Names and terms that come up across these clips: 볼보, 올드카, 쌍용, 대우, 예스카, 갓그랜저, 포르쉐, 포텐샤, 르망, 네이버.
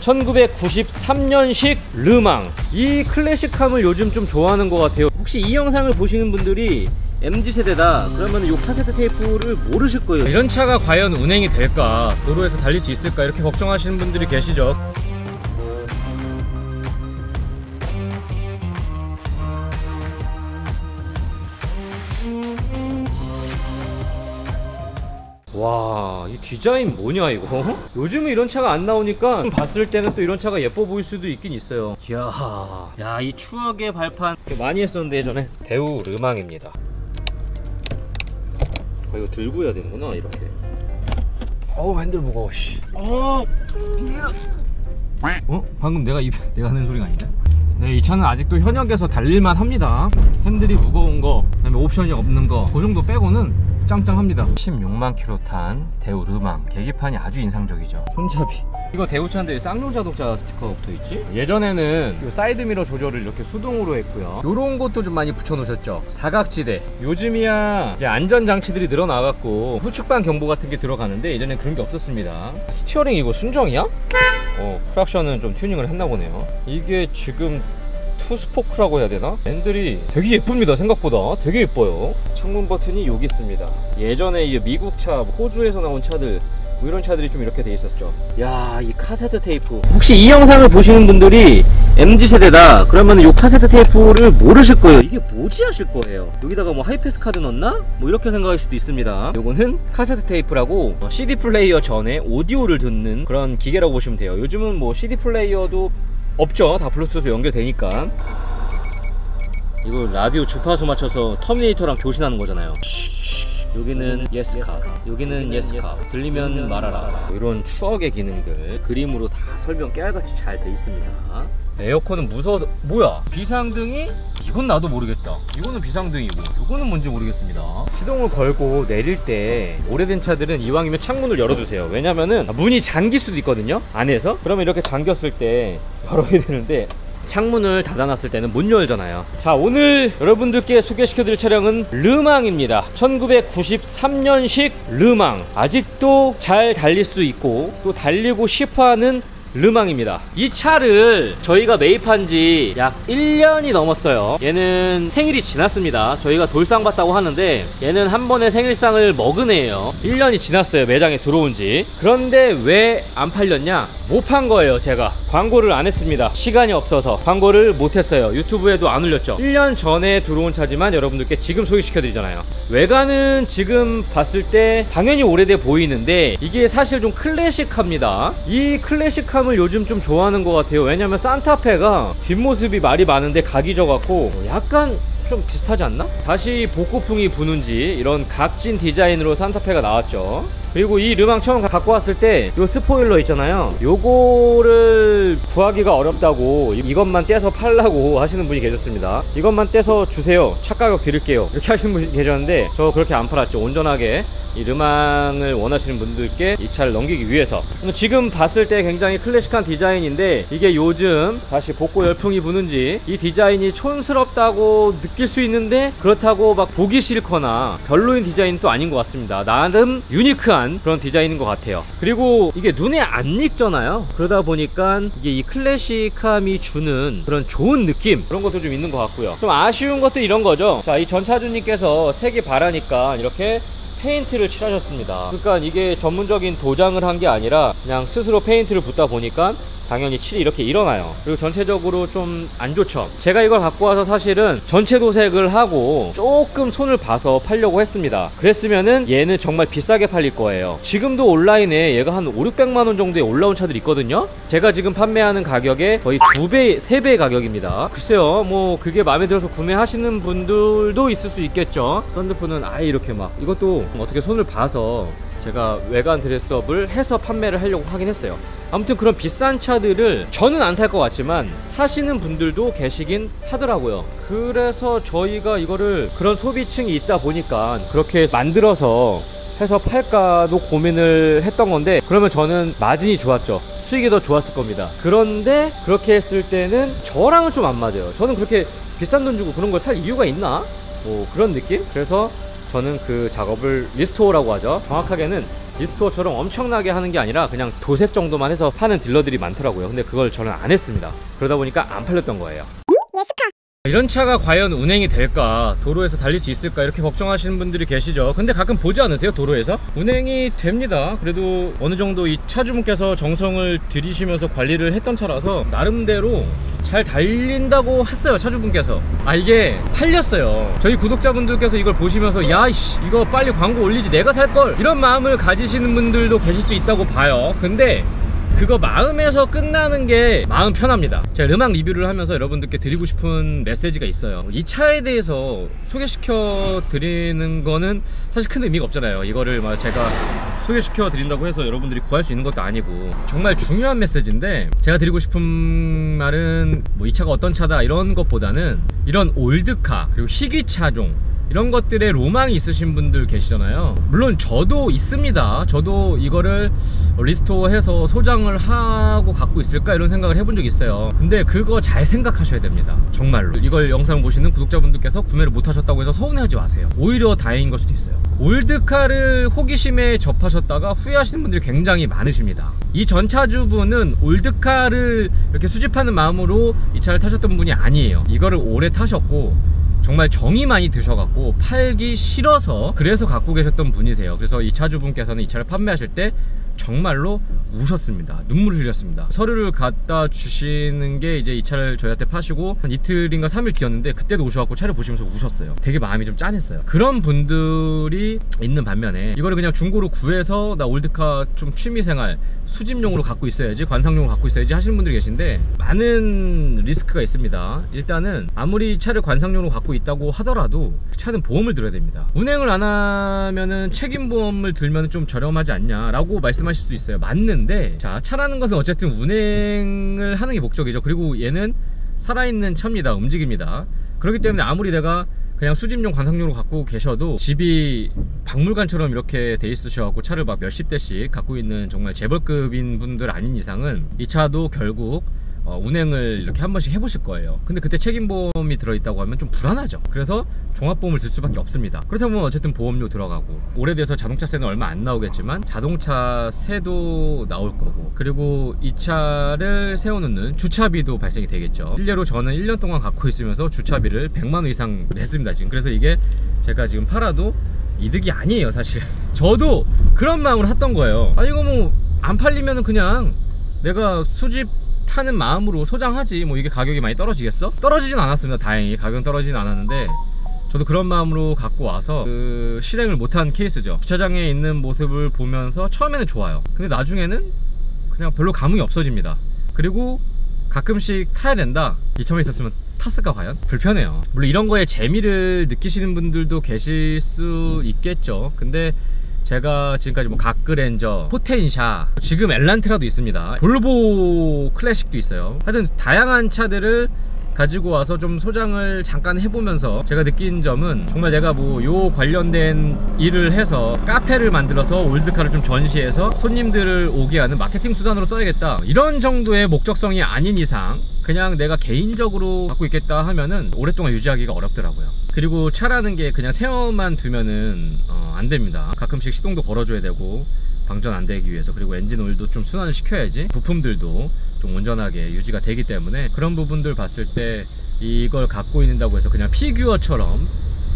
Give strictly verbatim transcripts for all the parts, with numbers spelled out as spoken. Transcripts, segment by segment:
천구백구십삼 년식 르망, 이 클래식함을 요즘 좀 좋아하는 것 같아요. 혹시 이 영상을 보시는 분들이 엠지 세대다 그러면 이 카세트 테이프를 모르실 거예요. 이런 차가 과연 운행이 될까, 도로에서 달릴 수 있을까 이렇게 걱정하시는 분들이 계시죠. 와, 이 디자인 뭐냐 이거? 요즘에 이런 차가 안 나오니까 봤을 때는 또 이런 차가 예뻐 보일 수도 있긴 있어요. 이야, 야, 이 추억의 발판 많이 했었는데 예전에. 대우 르망입니다. 아, 이거 들고 해야 되는구나 이렇게. 어우, 핸들 무거워. 씨. 어, 어? 방금 내가 입 내가 하는 소리가 아닌데? 네, 이 차는 아직도 현역에서 달릴만 합니다. 핸들이 무거운 거, 그다음에 옵션이 없는 거, 그 정도 빼고는 짱짱합니다. 십육만 킬로미터 탄 대우 르망, 계기판이 아주 인상적이죠. 손잡이, 이거 대우차인데 쌍용 자동차 스티커가 붙어있지? 예전에는 이 사이드미러 조절을 이렇게 수동으로 했고요, 요런 것도 좀 많이 붙여놓으셨죠. 사각지대, 요즘이야 이제 안전장치들이 늘어나갖고 후측방 경보 같은 게 들어가는데 예전엔 그런 게 없었습니다. 스티어링 이거 순정이야? 어, 크락션은 좀 튜닝을 했나 보네요. 이게 지금 투스포크라고 해야 되나? 핸들이 되게 예쁩니다. 생각보다 되게 예뻐요. 창문 버튼이 여기 있습니다. 예전에 이 미국 차, 호주에서 나온 차들 뭐 이런 차들이 좀 이렇게 돼 있었죠. 야, 이 카세트 테이프. 혹시 이 영상을 보시는 분들이 엠지 세대다 그러면 이 카세트 테이프를 모르실 거예요. 이게 뭐지 하실 거예요. 여기다가 뭐 하이패스 카드 넣었나? 뭐 이렇게 생각할 수도 있습니다. 요거는 카세트 테이프라고 씨디 플레이어 전에 오디오를 듣는 그런 기계라고 보시면 돼요. 요즘은 뭐 씨디 플레이어도 없죠. 다 블루투스 연결되니까. 이거 라디오 주파수 맞춰서 터미네이터랑 교신하는 거잖아요. 여기는 예스카, 여기는 예스카, 들리면 말아라. 이런 추억의 기능들 그림으로 다 설명 깨알같이 잘 돼 있습니다. 에어컨은 무서워서. 뭐야, 비상등이? 이건 나도 모르겠다. 이거는 비상등이고 이거는 뭔지 모르겠습니다. 시동을 걸고 내릴 때 오래된 차들은 이왕이면 창문을 열어주세요. 왜냐면은 문이 잠길 수도 있거든요, 안에서. 그러면 이렇게 잠겼을 때 열어야 되는데 창문을 닫아놨을 때는 못 열잖아요. 자, 오늘 여러분들께 소개시켜드릴 차량은 르망입니다. 천구백구십삼 년식 르망, 아직도 잘 달릴 수 있고 또 달리고 싶어하는 르망입니다. 이 차를 저희가 매입한 지 약 일 년이 넘었어요. 얘는 생일이 지났습니다. 저희가 돌상 봤다고 하는데 얘는 한 번에 생일상을 먹은 애예요. 일 년이 지났어요, 매장에 들어온 지. 그런데 왜 안 팔렸냐? 못 판 거예요. 제가 광고를 안 했습니다. 시간이 없어서 광고를 못 했어요. 유튜브에도 안 올렸죠. 일 년 전에 들어온 차지만 여러분들께 지금 소개시켜 드리잖아요. 외관은 지금 봤을 때 당연히 오래돼 보이는데 이게 사실 좀 클래식합니다. 이 클래식한 을 요즘 좀 좋아하는 것 같아요. 왜냐면 산타페가 뒷모습이 말이 많은데 각이 져갖고 약간 좀 비슷하지 않나? 다시 복고풍이 부는지 이런 각진 디자인으로 산타페가 나왔죠. 그리고 이 르망 처음 갖고 왔을 때 요 스포일러 있잖아요, 요거를 구하기가 어렵다고 이것만 떼서 팔라고 하시는 분이 계셨습니다. 이것만 떼서 주세요, 차 가격 드릴게요 이렇게 하시는 분이 계셨는데 저 그렇게 안 팔았죠. 온전하게 이 르망을 원하시는 분들께 이 차를 넘기기 위해서. 지금 봤을 때 굉장히 클래식한 디자인인데 이게 요즘 다시 복고 열풍이 부는지 이 디자인이 촌스럽다고 느낄 수 있는데 그렇다고 막 보기 싫거나 별로인 디자인은 또 아닌 것 같습니다. 나름 유니크한 그런 디자인인 것 같아요. 그리고 이게 눈에 안 익잖아요. 그러다 보니까 이게 이 클래식함이 주는 그런 좋은 느낌, 그런 것도 좀 있는 것 같고요. 좀 아쉬운 것도 이런 거죠. 자, 이 전차주님께서 색이 바라니까 이렇게 페인트를 칠하셨습니다. 그러니까 이게 전문적인 도장을 한 게 아니라 그냥 스스로 페인트를 붓다 보니까 당연히 칠이 이렇게 일어나요. 그리고 전체적으로 좀 안 좋죠. 제가 이걸 갖고 와서 사실은 전체 도색을 하고 조금 손을 봐서 팔려고 했습니다. 그랬으면은 얘는 정말 비싸게 팔릴 거예요. 지금도 온라인에 얘가 한 오천육백만 원 정도에 올라온 차들이 있거든요. 제가 지금 판매하는 가격의 거의 두 배, 세 배 가격입니다. 글쎄요, 뭐 그게 마음에 들어서 구매하시는 분들도 있을 수 있겠죠. 썬루프는 아예 이렇게 막, 이것도 어떻게 손을 봐서 제가 외관 드레스업을 해서 판매를 하려고 하긴 했어요. 아무튼 그런 비싼 차들을 저는 안 살 것 같지만 사시는 분들도 계시긴 하더라고요. 그래서 저희가 이거를 그런 소비층이 있다 보니까 그렇게 만들어서 해서 팔까도 고민을 했던 건데, 그러면 저는 마진이 좋았죠. 수익이 더 좋았을 겁니다. 그런데 그렇게 했을 때는 저랑은 좀 안 맞아요. 저는 그렇게 비싼 돈 주고 그런 걸 살 이유가 있나? 뭐 그런 느낌? 그래서 저는 그 작업을 리스토어라고 하죠. 정확하게는 디스토어처럼 엄청나게 하는 게 아니라 그냥 도색 정도만 해서 파는 딜러들이 많더라고요. 근데 그걸 저는 안 했습니다. 그러다 보니까 안 팔렸던 거예요. 예스카. 이런 차가 과연 운행이 될까, 도로에서 달릴 수 있을까 이렇게 걱정하시는 분들이 계시죠. 근데 가끔 보지 않으세요? 도로에서 운행이 됩니다. 그래도 어느 정도 이 차주분께서 정성을 들이시면서 관리를 했던 차라서 나름대로 잘 달린다고 했어요. 차주분께서 아 이게 팔렸어요. 저희 구독자분들께서 이걸 보시면서 야이씨 이거 빨리 광고 올리지 내가 살걸 이런 마음을 가지시는 분들도 계실 수 있다고 봐요. 근데 그거 마음에서 끝나는 게 마음 편합니다. 제가 르망 리뷰를 하면서 여러분들께 드리고 싶은 메시지가 있어요. 이 차에 대해서 소개시켜 드리는 거는 사실 큰 의미가 없잖아요. 이거를 막 제가 소개시켜 드린다고 해서 여러분들이 구할 수 있는 것도 아니고 정말 중요한 메시지인데, 제가 드리고 싶은 말은 뭐 이 차가 어떤 차다 이런 것보다는 이런 올드카 그리고 희귀차종 이런 것들에 로망이 있으신 분들 계시잖아요. 물론 저도 있습니다. 저도 이거를 리스토어해서 소장을 하고 갖고 있을까 이런 생각을 해본 적이 있어요. 근데 그거 잘 생각하셔야 됩니다. 정말로 이걸 영상 보시는 구독자분들께서 구매를 못 하셨다고 해서 서운해하지 마세요. 오히려 다행인 걸 수도 있어요. 올드카를 호기심에 접하셨다가 후회하시는 분들이 굉장히 많으십니다. 이 전차주분은 올드카를 이렇게 수집하는 마음으로 이 차를 타셨던 분이 아니에요. 이거를 오래 타셨고 정말 정이 많이 드셔갖고 팔기 싫어서 그래서 갖고 계셨던 분이세요. 그래서 이 차주분께서는 이 차를 판매하실 때 정말로 우셨습니다. 눈물을 흘렸습니다. 서류를 갖다 주시는 게 이제 이 차를 저희한테 파시고 한 이틀인가 삼일 뒤였는데 그때도 오셔갖고 차를 보시면서 우셨어요. 되게 마음이 좀 짠했어요. 그런 분들이 있는 반면에 이거를 그냥 중고로 구해서 나 올드카 좀 취미생활 수집용으로 갖고 있어야지 관상용으로 갖고 있어야지 하시는 분들이 계신데 많은 리스크가 있습니다. 일단은 아무리 차를 관상용으로 갖고 있다고 하더라도 차는 보험을 들어야 됩니다. 운행을 안 하면은 책임보험을 들면 좀 저렴하지 않냐라고 말씀하셨습니다. 하실 수 있어요. 맞는데 자, 차라는 것은 어쨌든 운행을 하는 게 목적이죠. 그리고 얘는 살아있는 차입니다. 움직입니다. 그렇기 때문에 아무리 내가 그냥 수집용 관상용으로 갖고 계셔도 집이 박물관처럼 이렇게 돼 있으셔갖고 차를 막 몇십 대씩 갖고 있는 정말 재벌급인 분들 아닌 이상은 이 차도 결국 어, 운행을 이렇게 한 번씩 해보실 거예요. 근데 그때 책임보험이 들어있다고 하면 좀 불안하죠. 그래서 종합보험을 들 수밖에 없습니다. 그렇다면 어쨌든 보험료 들어가고, 오래돼서 자동차세는 얼마 안 나오겠지만 자동차세도 나올 거고, 그리고 이 차를 세워놓는 주차비도 발생이 되겠죠. 실례로 저는 일 년 동안 갖고 있으면서 주차비를 백만 원 이상 냈습니다 지금. 그래서 이게 제가 지금 팔아도 이득이 아니에요 사실. 저도 그런 마음으로 샀던 거예요. 아 이거 뭐 안 팔리면 그냥 내가 수집 하는 마음으로 소장하지 뭐 이게 가격이 많이 떨어지겠어? 떨어지진 않았습니다. 다행히 가격은 떨어지진 않았는데 저도 그런 마음으로 갖고 와서 그 실행을 못한 케이스죠. 주차장에 있는 모습을 보면서 처음에는 좋아요. 근데 나중에는 그냥 별로 감흥이 없어집니다. 그리고 가끔씩 타야 된다, 이 차만 있었으면 탔을까 과연? 불편해요. 물론 이런 거에 재미를 느끼시는 분들도 계실 수 있겠죠. 근데 제가 지금까지 뭐 갓그랜저, 포텐샤, 지금 엘란트라도 있습니다. 볼보 클래식도 있어요. 하여튼 다양한 차들을 가지고 와서 좀 소장을 잠깐 해보면서 제가 느낀 점은 정말 내가 뭐 요 관련된 일을 해서 카페를 만들어서 올드카를 좀 전시해서 손님들을 오게 하는 마케팅 수단으로 써야겠다, 이런 정도의 목적성이 아닌 이상 그냥 내가 개인적으로 갖고 있겠다 하면은 오랫동안 유지하기가 어렵더라고요. 그리고 차라는 게 그냥 세워만 두면은 어, 안 됩니다. 가끔씩 시동도 걸어줘야 되고 방전 안 되기 위해서, 그리고 엔진 오일도 좀 순환을 시켜야지 부품들도 좀 온전하게 유지가 되기 때문에 그런 부분들 봤을 때 이걸 갖고 있는다고 해서 그냥 피규어처럼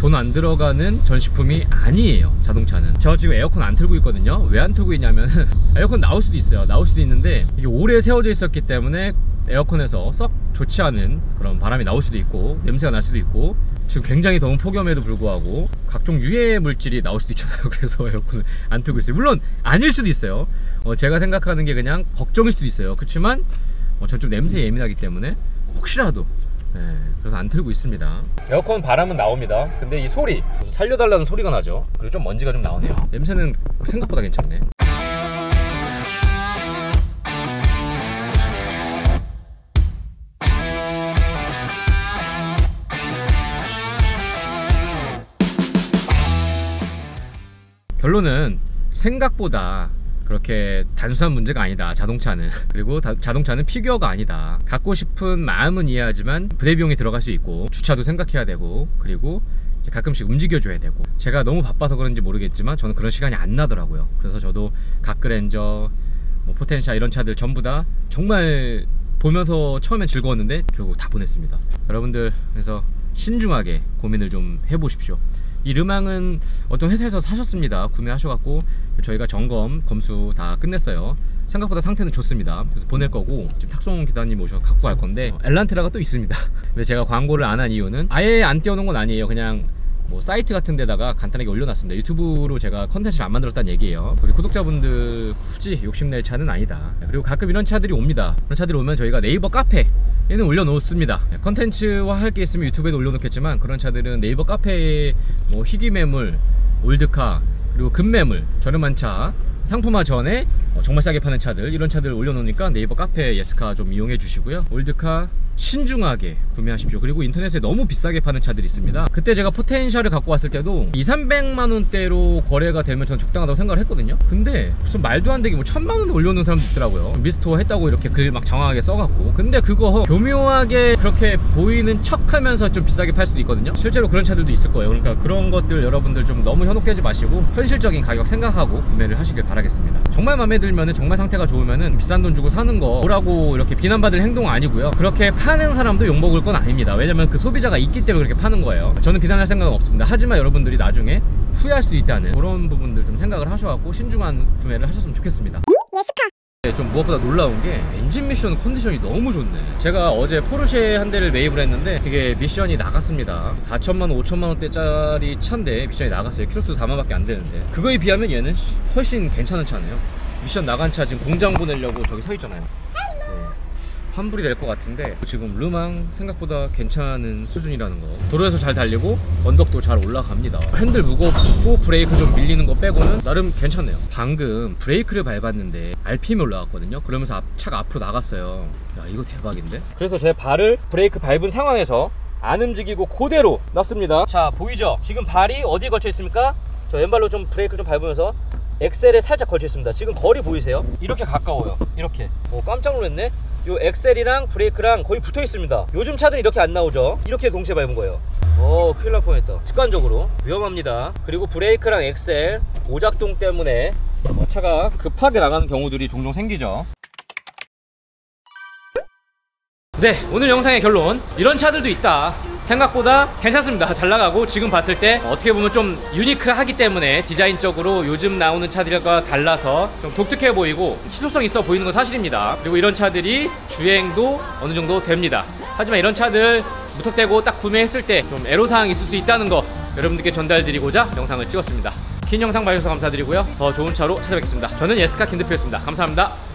돈 안 들어가는 전시품이 아니에요. 자동차는 저 지금 에어컨 안 틀고 있거든요. 왜 안 틀고 있냐면 에어컨 나올 수도 있어요. 나올 수도 있는데 이게 오래 세워져 있었기 때문에 에어컨에서 썩 좋지 않은 그런 바람이 나올 수도 있고 냄새가 날 수도 있고, 지금 굉장히 더운 폭염에도 불구하고 각종 유해 물질이 나올 수도 있잖아요. 그래서 에어컨을 안 틀고 있어요. 물론 아닐 수도 있어요. 어, 제가 생각하는 게 그냥 걱정일 수도 있어요. 그렇지만 어, 전 좀 냄새에 예민하기 때문에 혹시라도 네, 그래서 안 틀고 있습니다. 에어컨 바람은 나옵니다. 근데 이 소리, 살려달라는 소리가 나죠. 그리고 좀 먼지가 좀 나오네요. 냄새는 생각보다 괜찮네. 결론은 생각보다 그렇게 단순한 문제가 아니다 자동차는. 그리고 다, 자동차는 피규어가 아니다. 갖고 싶은 마음은 이해하지만 부대 비용이 들어갈 수 있고 주차도 생각해야 되고, 그리고 가끔씩 움직여줘야 되고, 제가 너무 바빠서 그런지 모르겠지만 저는 그런 시간이 안 나더라고요. 그래서 저도 갓그랜저, 뭐 포텐샤 이런 차들 전부 다 정말 보면서 처음엔 즐거웠는데 결국 다 보냈습니다. 여러분들 그래서 신중하게 고민을 좀 해보십시오. 이 르망은 어떤 회사에서 사셨습니다. 구매하셔갖고 저희가 점검, 검수 다 끝냈어요. 생각보다 상태는 좋습니다. 그래서 보낼 거고, 지금 탁송 기사님 오셔서 갖고 갈 건데 엘란트라가 또 있습니다. 근데 제가 광고를 안 한 이유는 아예 안 띄워놓은 건 아니에요. 그냥 뭐 사이트 같은 데다가 간단하게 올려놨습니다. 유튜브로 제가 컨텐츠를 안 만들었다는 얘기예요. 우리 구독자분들 굳이 욕심낼 차는 아니다. 그리고 가끔 이런 차들이 옵니다. 이런 차들이 오면 저희가 네이버 카페 얘는 올려놓습니다. 컨텐츠화 할 게 있으면 유튜브에도 올려놓겠지만, 그런 차들은 네이버 카페에 뭐 희귀매물, 올드카, 그리고 급매물, 저렴한 차, 상품화 전에 정말 싸게 파는 차들, 이런 차들 올려놓으니까 네이버 카페 예스카 좀 이용해 주시고요. 올드카 신중하게 구매하십시오. 그리고 인터넷에 너무 비싸게 파는 차들이 있습니다. 그때 제가 포텐샤를 갖고 왔을 때도 이삼백만 원대로 거래가 되면 전 적당하다고 생각을 했거든요. 근데 무슨 말도 안 되게 뭐 천만 원에 올려놓은 사람도 있더라고요. 미스토어 했다고 이렇게 글 막 장황하게 써갖고. 근데 그거 교묘하게 그렇게 보이는 척 하면서 좀 비싸게 팔 수도 있거든요. 실제로 그런 차들도 있을 거예요. 그러니까 그런 것들 여러분들 좀 너무 현혹되지 마시고 현실적인 가격 생각하고 구매를 하시길 바라겠습니다. 정말 마음에 들면은, 정말 상태가 좋으면은 비싼 돈 주고 사는 거 뭐라고 이렇게 비난받을 행동 아니고요. 그렇게 파는 사람도 욕먹을 건 아닙니다. 왜냐면 그 소비자가 있기 때문에 그렇게 파는 거예요. 저는 비난할 생각은 없습니다. 하지만 여러분들이 나중에 후회할 수도 있다는 그런 부분들 좀 생각을 하셔갖고 신중한 구매를 하셨으면 좋겠습니다. 예스카! 좀 무엇보다 놀라운 게 엔진 미션 컨디션이 너무 좋네. 제가 어제 포르쉐 한 대를 매입을 했는데 그게 미션이 나갔습니다. 사천만 원 오천만 원대짜리 차인데 미션이 나갔어요. 키로수 사만밖에 안 되는데 그거에 비하면 얘는 훨씬 괜찮은 차네요. 미션 나간 차 지금 공장 보내려고 저기 서 있잖아요. 환불이 될 것 같은데, 지금 르망 생각보다 괜찮은 수준이라는 거. 도로에서 잘 달리고 언덕도 잘 올라갑니다. 핸들 무겁고 브레이크 좀 밀리는 거 빼고는 나름 괜찮네요. 방금 브레이크를 밟았는데 알피엠이 올라갔거든요. 그러면서 앞, 차가 앞으로 나갔어요. 야, 이거 대박인데? 그래서 제 발을 브레이크 밟은 상황에서 안 움직이고 그대로 놨습니다. 자, 보이죠? 지금 발이 어디에 걸쳐 있습니까? 저 왼발로 좀 브레이크 좀 밟으면서 엑셀에 살짝 걸쳐 있습니다. 지금 거리 보이세요? 이렇게 가까워요. 이렇게. 오, 깜짝 놀랐네. 요 엑셀이랑 브레이크랑 거의 붙어 있습니다. 요즘 차들은 이렇게 안 나오죠. 이렇게 동시에 밟은 거예요. 어, 큰일 날 뻔했다. 직관적으로 위험합니다. 그리고 브레이크랑 엑셀 오작동 때문에 차가 급하게 나가는 경우들이 종종 생기죠. 네, 오늘 영상의 결론, 이런 차들도 있다. 생각보다 괜찮습니다. 잘 나가고 지금 봤을 때 어떻게 보면 좀 유니크하기 때문에 디자인적으로 요즘 나오는 차들과 달라서 좀 독특해 보이고 희소성 있어 보이는 건 사실입니다. 그리고 이런 차들이 주행도 어느 정도 됩니다. 하지만 이런 차들 무턱대고 딱 구매했을 때 좀 애로사항이 있을 수 있다는 거 여러분들께 전달드리고자 영상을 찍었습니다. 긴 영상 봐주셔서 감사드리고요. 더 좋은 차로 찾아뵙겠습니다. 저는 예스카 김대표였습니다. 감사합니다.